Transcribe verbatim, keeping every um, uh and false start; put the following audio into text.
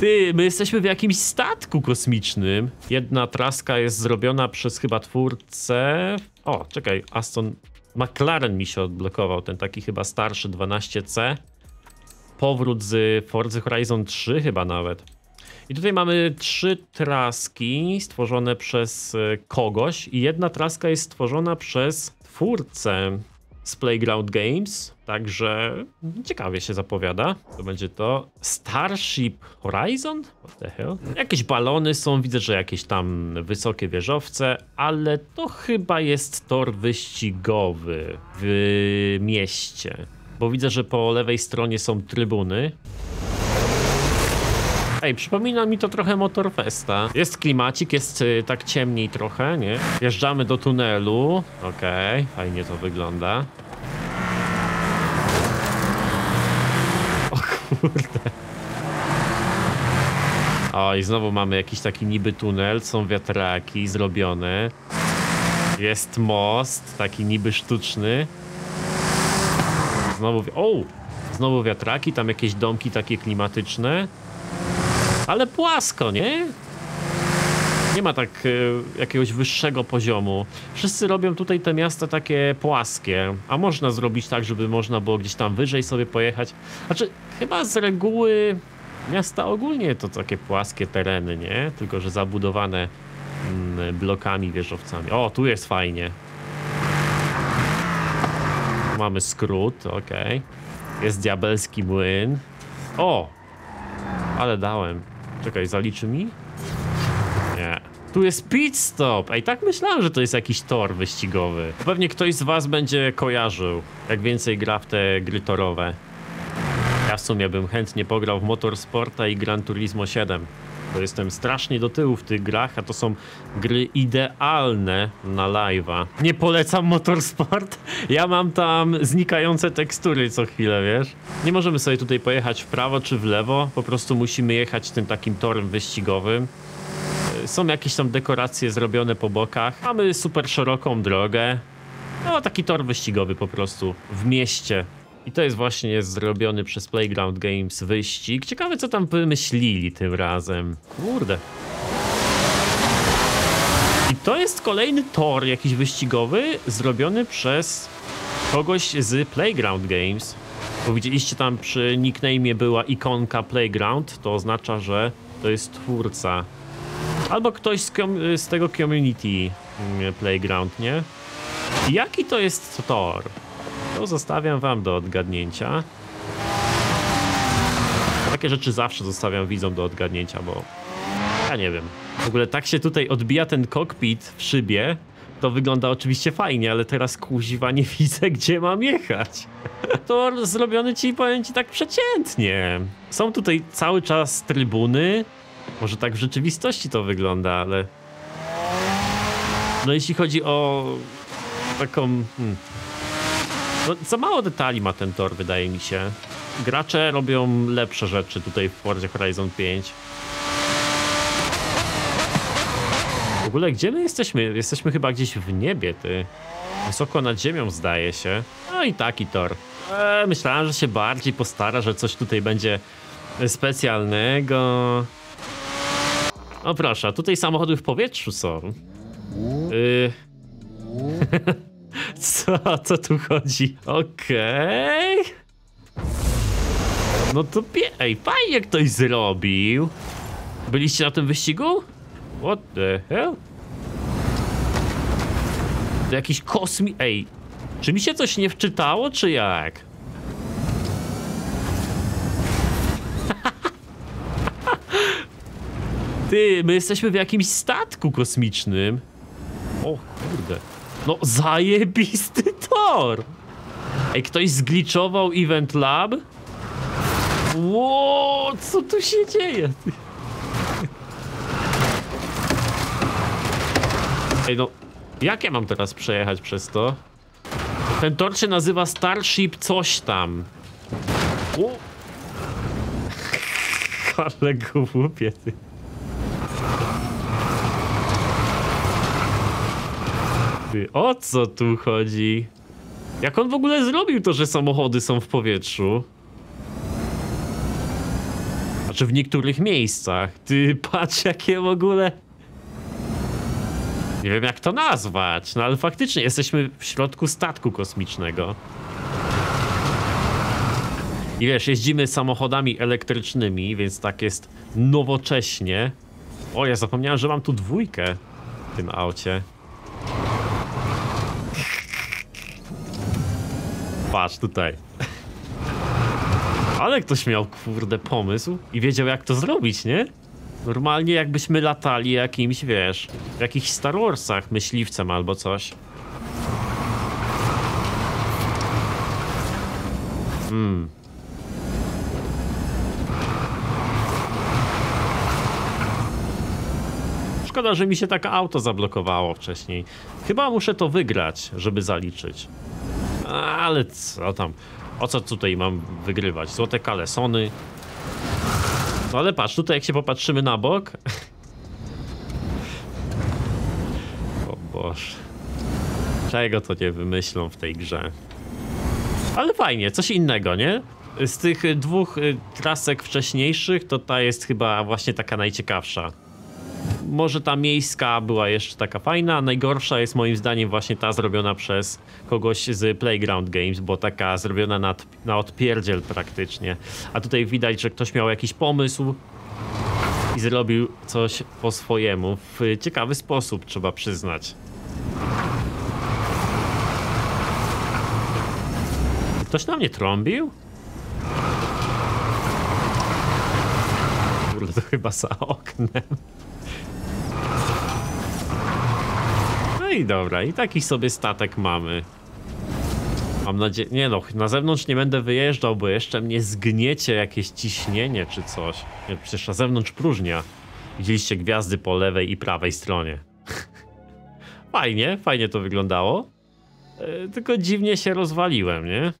Ty, my jesteśmy w jakimś statku kosmicznym. Jedna traska jest zrobiona przez chyba twórcę... O, czekaj, Aston McLaren mi się odblokował, ten taki chyba starszy, dwanaście C. Powrót z Forza Horizon trzy chyba nawet. I tutaj mamy trzy traski stworzone przez kogoś i jedna traska jest stworzona przez twórcę z Playground Games, także ciekawie się zapowiada. To będzie to Starship Horizon? What the hell? Jakieś balony są, widzę, że jakieś tam wysokie wieżowce, ale to chyba jest tor wyścigowy w mieście, bo widzę, że po lewej stronie są trybuny. Ej, przypomina mi to trochę Motorfesta. Jest klimacik, jest y, tak ciemniej trochę, nie? Wjeżdżamy do tunelu. Okej, okay, fajnie to wygląda. O kurde. O, i znowu mamy jakiś taki niby tunel, są wiatraki zrobione. Jest most, taki niby sztuczny. Znowu... O! Znowu wiatraki, tam jakieś domki takie klimatyczne. Ale płasko, nie? Nie ma tak y, jakiegoś wyższego poziomu. Wszyscy robią tutaj te miasta takie płaskie, a można zrobić tak, żeby można było gdzieś tam wyżej sobie pojechać. Znaczy, chyba z reguły miasta ogólnie to takie płaskie tereny, nie? Tylko że zabudowane mm, blokami, wieżowcami. O, tu jest fajnie. Mamy skrót, okej. Okay. Jest diabelski młyn. O! Ale dałem. Czekaj, zaliczy mi? Nie. Tu jest pit stop! Ej, tak myślałem, że to jest jakiś tor wyścigowy. Pewnie ktoś z was będzie kojarzył, jak więcej gra w te gry torowe. Ja w sumie bym chętnie pograł w Motorsporta i Gran Turismo siedem. Bo jestem strasznie do tyłu w tych grach, a to są gry idealne na live'a. Nie polecam Motorsport. Ja mam tam znikające tekstury co chwilę, wiesz? Nie możemy sobie tutaj pojechać w prawo czy w lewo, po prostu musimy jechać tym takim torem wyścigowym. Są jakieś tam dekoracje zrobione po bokach. Mamy super szeroką drogę. No, taki tor wyścigowy po prostu w mieście. I to jest właśnie zrobiony przez Playground Games wyścig. Ciekawe, co tam wymyślili tym razem. Kurde. I to jest kolejny tor jakiś wyścigowy, zrobiony przez kogoś z Playground Games. Bo widzieliście, tam przy nickname'ie była ikonka Playground, to oznacza, że to jest twórca. Albo ktoś z, z tego community Playground, nie? Jaki to jest tor? To zostawiam wam do odgadnięcia. Takie rzeczy zawsze zostawiam widzom do odgadnięcia, bo ja nie wiem. W ogóle tak się tutaj odbija ten kokpit w szybie. To wygląda oczywiście fajnie, ale teraz kuźwa nie widzę, gdzie mam jechać. Tor zrobiony ci, powiem ci, tak przeciętnie. Są tutaj cały czas trybuny. Może tak w rzeczywistości to wygląda, ale... No jeśli chodzi o taką... Hmm. No, za mało detali ma ten tor, wydaje mi się. Gracze robią lepsze rzeczy tutaj w Forza Horizon pięć. W ogóle gdzie my jesteśmy? Jesteśmy chyba gdzieś w niebie, ty. Wysoko nad ziemią, zdaje się. No i taki tor. Eee, myślałem, że się bardziej postara, że coś tutaj będzie specjalnego. O proszę, tutaj samochody w powietrzu są. Yy... Co? Co tu chodzi? Okej. Okay. No to pie... Ej, fajnie ktoś zrobił. Byliście na tym wyścigu? What the hell? To jakiś kosmi... Ej, czy mi się coś nie wczytało, czy jak? Ty, my jesteśmy w jakimś statku kosmicznym. O kurde. No zajebisty tor! Ej, ktoś zgliczował Event Lab? Ło, co tu się dzieje? Ej, no, jak ja mam teraz przejechać przez to? Ten tor się nazywa Starship coś tam. O! Ale głupie, ty. O co tu chodzi? Jak on w ogóle zrobił to, że samochody są w powietrzu? rzeczy w niektórych miejscach. Ty patrz, jakie w ogóle... Nie wiem, jak to nazwać, no ale faktycznie jesteśmy w środku statku kosmicznego. I wiesz, jeździmy samochodami elektrycznymi, więc tak jest nowocześnie. O, ja zapomniałem, że mam tu dwójkę w tym aucie. Patrz tutaj. Ale ktoś miał, kurde, pomysł i wiedział, jak to zrobić, nie? Normalnie jakbyśmy latali jakimś, wiesz, w jakichś Star Warsach myśliwcem albo coś. Hmm. Szkoda, że mi się takie auto zablokowało wcześniej. Chyba muszę to wygrać, żeby zaliczyć. Ale co tam? O co tutaj mam wygrywać? Złote kalesony. No ale patrz, tutaj jak się popatrzymy na bok. O Boże. Czego to nie wymyślą w tej grze? Ale fajnie, coś innego, nie? Z tych dwóch trasek wcześniejszych to ta jest chyba właśnie taka najciekawsza. Może ta miejska była jeszcze taka fajna, najgorsza jest moim zdaniem właśnie ta zrobiona przez kogoś z Playground Games, bo taka zrobiona na, na odpierdziel praktycznie. A tutaj widać, że ktoś miał jakiś pomysł i zrobił coś po swojemu, w ciekawy sposób, trzeba przyznać. Ktoś na mnie trąbił? Kurde, to chyba za oknem. No i dobra, i taki sobie statek mamy. Mam nadzieję... Nie no, na zewnątrz nie będę wyjeżdżał, bo jeszcze mnie zgniecie jakieś ciśnienie czy coś. Nie, przecież na zewnątrz próżnia. Widzieliście gwiazdy po lewej i prawej stronie. Fajnie, fajnie to wyglądało. Tylko dziwnie się rozwaliłem, nie?